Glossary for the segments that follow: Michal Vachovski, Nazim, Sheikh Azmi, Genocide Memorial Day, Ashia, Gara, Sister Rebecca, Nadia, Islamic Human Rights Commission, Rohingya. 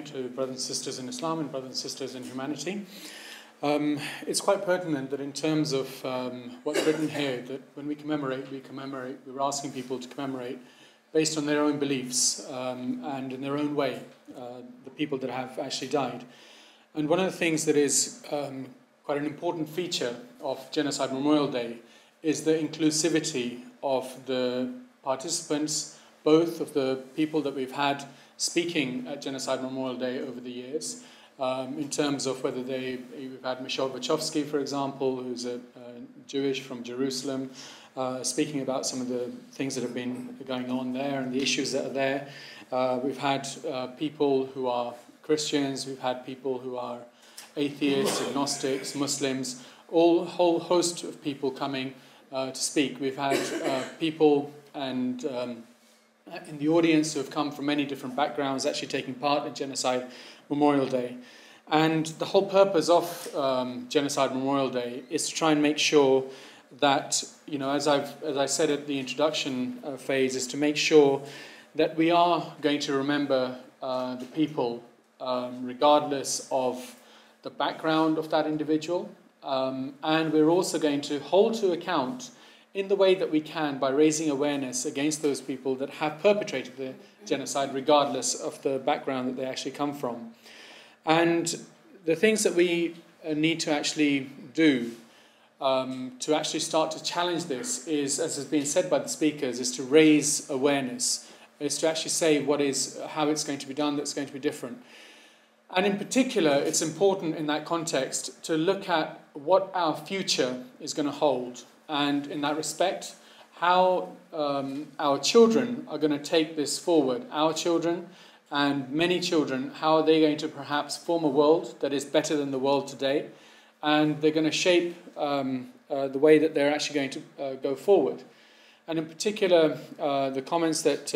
night to brothers and sisters in Islam and brothers and sisters in humanity. It's quite pertinent that in terms of what's written here, that when we commemorate, we're asking people to commemorate based on their own beliefs and in their own way, the people that have actually died. And one of the things that is quite an important feature of Genocide Memorial Day is the inclusivity of the participants, both of the people that we've had speaking at Genocide Memorial Day over the years, in terms of whether we've had Michal Vachovski, for example, who's a Jewish from Jerusalem, speaking about some of the things that have been going on there and the issues that are there. We've had people who are Christians, we've had people who are atheists, agnostics, Muslims, all whole host of people coming to speak. We've had people and in the audience who have come from many different backgrounds actually taking part in Genocide Memorial Day. And the whole purpose of Genocide Memorial Day is to try and make sure that, you know, as I said at the introduction phase, is to make sure that we are going to remember the people regardless of the background of that individual. And we're also going to hold to account in the way that we can by raising awareness against those people that have perpetrated the genocide regardless of the background that they actually come from. And the things that we need to actually do to actually start to challenge this is, as has been said by the speakers, is to raise awareness, is to actually say what is, how it's going to be done, that's going to be different. And in particular, it's important in that context to look at what our future is going to hold. And in that respect, how our children are going to take this forward. Our children and many children, how are they going to perhaps form a world that is better than the world today? And they're going to shape the way that they're actually going to go forward. And in particular, the comments that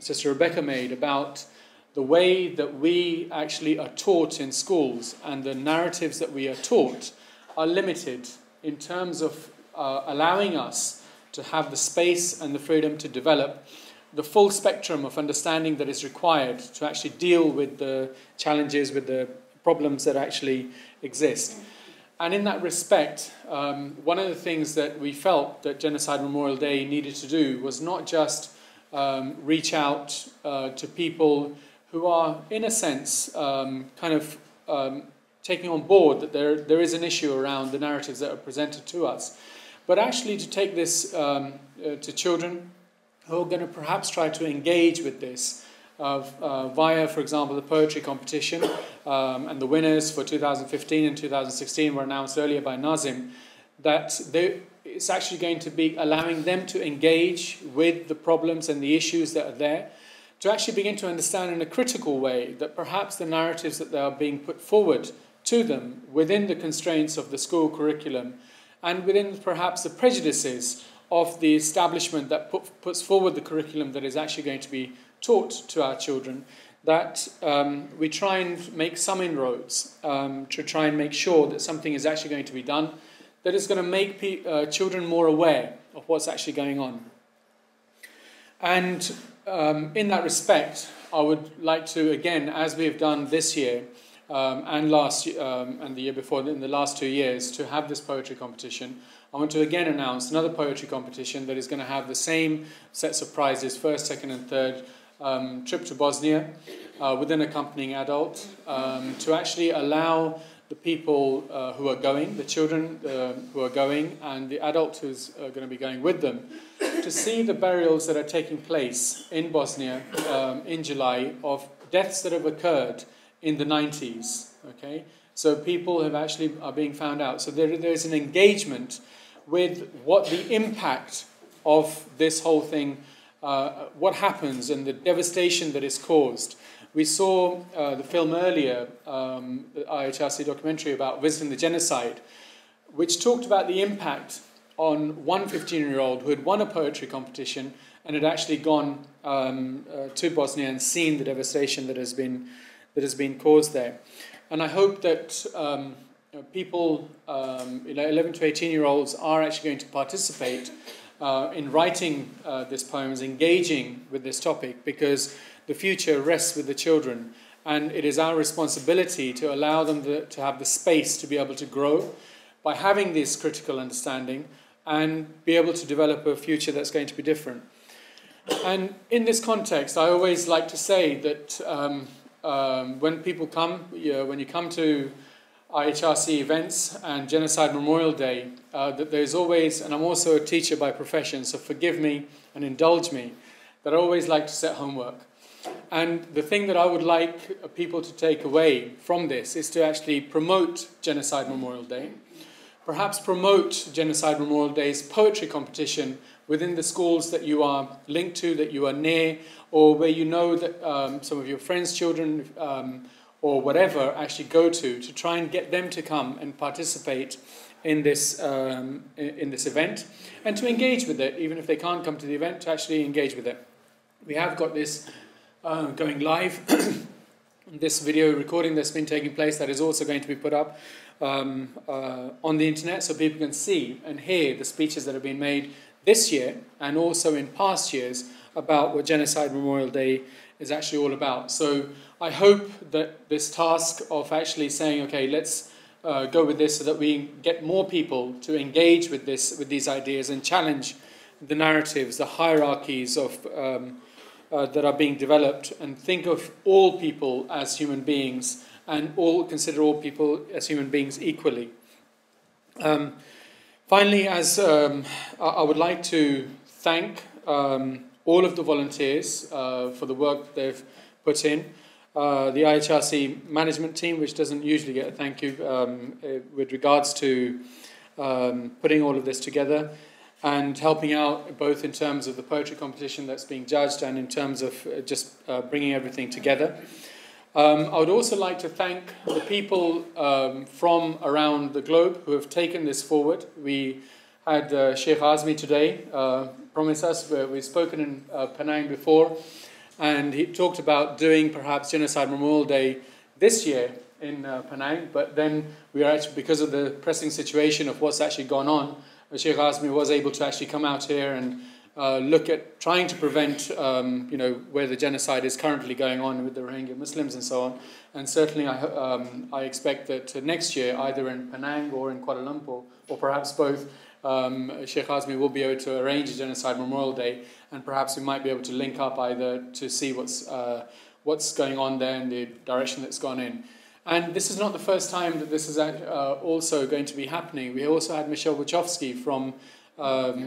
Sister Rebecca made about the way that we actually are taught in schools and the narratives that we are taught are limited in terms of allowing us to have the space and the freedom to develop the full spectrum of understanding that is required to actually deal with the challenges, with the problems that actually exist. And in that respect, one of the things that we felt that Genocide Memorial Day needed to do was not just reach out to people who are, in a sense, kind of taking on board that there is an issue around the narratives that are presented to us, but actually to take this to children who are going to perhaps try to engage with this via, for example, the poetry competition, and the winners for 2015 and 2016 were announced earlier by Nazim, that it's actually going to be allowing them to engage with the problems and the issues that are there, to actually begin to understand in a critical way that perhaps the narratives that they are being put forward to them within the constraints of the school curriculum and within perhaps the prejudices of the establishment that puts forward the curriculum that is actually going to be taught to our children, that we try and make some inroads to try and make sure that something is actually going to be done that is going to make children more aware of what's actually going on. And in that respect, I would like to, again, as we have done this year, and the year before, in the last 2 years, to have this poetry competition. I want to again announce another poetry competition that is going to have the same sets of prizes, first, second and third, trip to Bosnia with an accompanying adult, to actually allow the people who are going, the children who are going and the adult who's going to be going with them, to see the burials that are taking place in Bosnia in July of deaths that have occurred in the 90s, okay? So people have actually are being found out. So there is an engagement with what the impact of this whole thing, what happens and the devastation that is caused. We saw the film earlier, the IHRC documentary about visiting the genocide, which talked about the impact on one 15-year-old who had won a poetry competition and had actually gone to Bosnia and seen the devastation that has been caused there. And I hope that people, 11 to 18-year-olds, are actually going to participate in writing these poems, engaging with this topic, because the future rests with the children, and it is our responsibility to allow them to have the space to be able to grow by having this critical understanding and be able to develop a future that's going to be different. And in this context, I always like to say that when people come, when you come to IHRC events and Genocide Memorial Day, that there's always, and I'm also a teacher by profession, so forgive me and indulge me, that I always like to set homework. And the thing that I would like people to take away from this is to actually promote Genocide Memorial Day. Perhaps promote Genocide Memorial Day's poetry competition within the schools that you are linked to, that you are near, or where you know that some of your friends' children or whatever actually go to try and get them to come and participate in this event, and to engage with it, even if they can't come to the event, to actually engage with it. We have got this going live, this video recording that's been taking place that is also going to be put up on the internet, so people can see and hear the speeches that have been made this year and also in past years about what Genocide Memorial Day is actually all about. So I hope that this task of actually saying, okay, let's go with this so that we get more people to engage with this, with these ideas, and challenge the narratives, the hierarchies of that are being developed, and think of all people as human beings and consider all people as human beings equally. Finally, as I would like to thank all of the volunteers for the work they've put in, the IHRC management team, which doesn't usually get a thank you with regards to putting all of this together and helping out both in terms of the poetry competition that's being judged and in terms of just bringing everything together. I would also like to thank the people from around the globe who have taken this forward. We had Sheikh Azmi today promise us, we've spoken in Penang before, and he talked about doing perhaps Genocide Memorial Day this year in Penang, but then we are actually, because of the pressing situation of what's actually gone on, Sheikh Azmi was able to actually come out here and look at trying to prevent, you know, where the genocide is currently going on with the Rohingya Muslims and so on. And certainly I expect that next year, either in Penang or in Kuala Lumpur, or perhaps both, Sheikh Azmi will be able to arrange a Genocide Memorial Day, and perhaps we might be able to link up either to see what's going on there and the direction that's gone in. And this is not the first time that this is also going to be happening. We also had Michal Vachovski from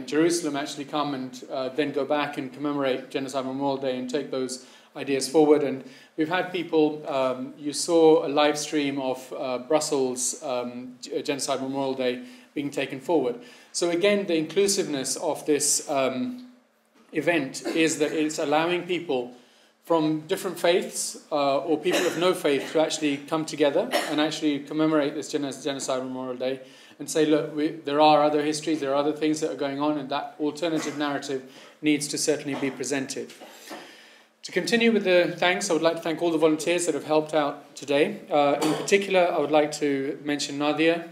Jerusalem actually come and then go back and commemorate Genocide Memorial Day and take those ideas forward. And we've had people, you saw a live stream of Brussels Genocide Memorial Day being taken forward. So again, the inclusiveness of this event is that it's allowing people from different faiths or people of no faith to actually come together and actually commemorate this Genocide Memorial Day and say, look, there are other histories, there are other things that are going on, and that alternative narrative needs to certainly be presented. To continue with the thanks, I would like to thank all the volunteers that have helped out today. In particular, I would like to mention Nadia,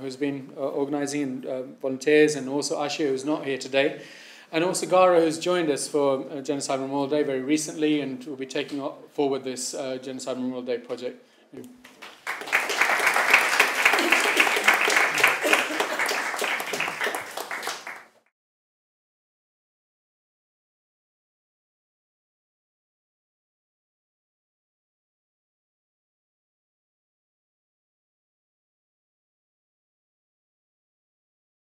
who's been organising and volunteers, and also Ashia, who's not here today. And also Gara, who's joined us for Genocide Memorial Day very recently and will be taking forward this Genocide Memorial Day project.